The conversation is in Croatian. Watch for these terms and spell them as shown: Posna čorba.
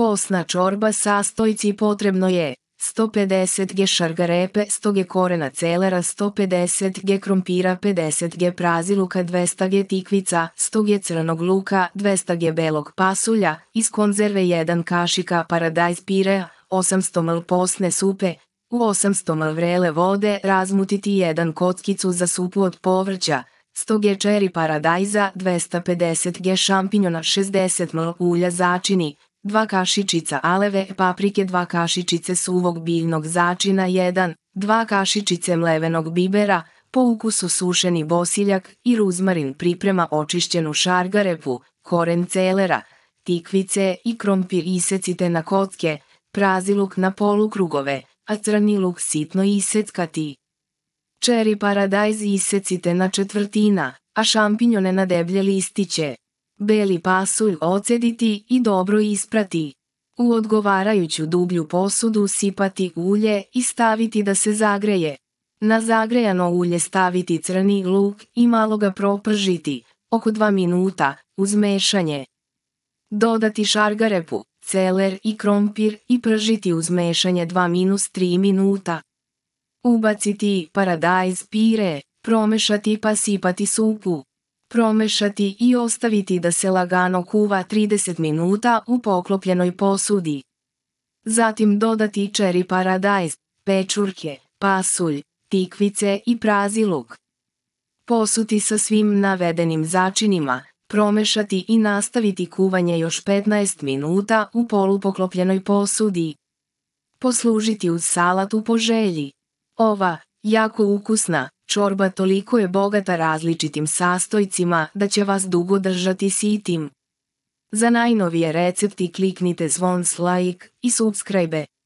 Posna čorba sastojci potrebno je 150 g šargarepe, 100 g korena celera, 150 g krompira, 50 g praziluka, 200 g tikvica, 100 g crnog luka, 200 g belog pasulja, iz konzerve 1 kašika paradajz pirea, 800 ml posne supe. U 800 ml vrele vode razmutiti 1 kockicu za supu od povrća, 100 g čeri paradajza, 250 g šampinjona, 60 ml ulja začini, 2 kašičica aleve paprike, 2 kašičice suvog biljnog začina, 1–2 kašičice mlevenog bibera, po ukusu sušeni bosiljak i ruzmarin. Priprema očišćenu šargarepu, koren celera, tikvice i krompir isecite na kocke, praziluk na polukrugove, a crni luk sitno iseckati. Čeri paradajz isecite na četvrtina, a šampinjone na deblje listiće. Beli pasulj odcediti i dobro isprati. U odgovarajuću dublju posudu sipati ulje i staviti da se zagreje. Na zagrejano ulje staviti crni luk i malo ga propržiti, oko 2 minuta, uz mešanje. Dodati šargarepu, celer i krompir i pržiti uz mešanje 2–3 minuta. Ubaciti paradajz pire, promešati pa sipati supu. Promešati i ostaviti da se lagano kuva 30 minuta u poklopljenoj posudi. Zatim dodati čeri paradajz, pečurke, pasulj, tikvice i praziluk. Posuti sa svim navedenim začinima, promešati i nastaviti kuvanje još 15 minuta u polupoklopljenoj posudi. Poslužiti uz salatu po želji. Ova, jako ukusna, čorba toliko je bogata različitim sastojcima da će vas dugo držati sitim. Za najnovije recepti kliknite zvon like i subscribe.